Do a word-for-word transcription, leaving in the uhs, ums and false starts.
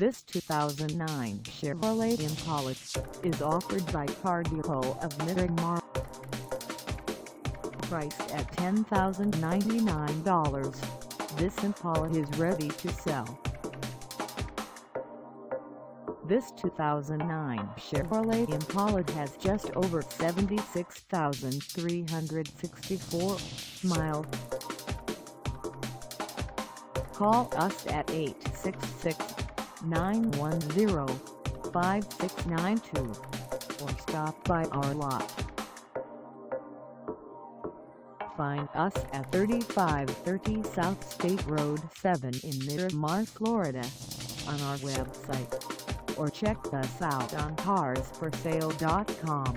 This two thousand nine Chevrolet Impala is offered by Car Depot of Miramar. Priced at ten thousand ninety-nine dollars, this Impala is ready to sell. This two thousand nine Chevrolet Impala has just over seventy-six thousand three hundred sixty-four miles. Call us at eight six six, nine one zero, five six nine two or stop by our lot. Find us at thirty-five thirty South State Road seven in Miramar, Florida on our website, or check us out on Cars for Sale dot com.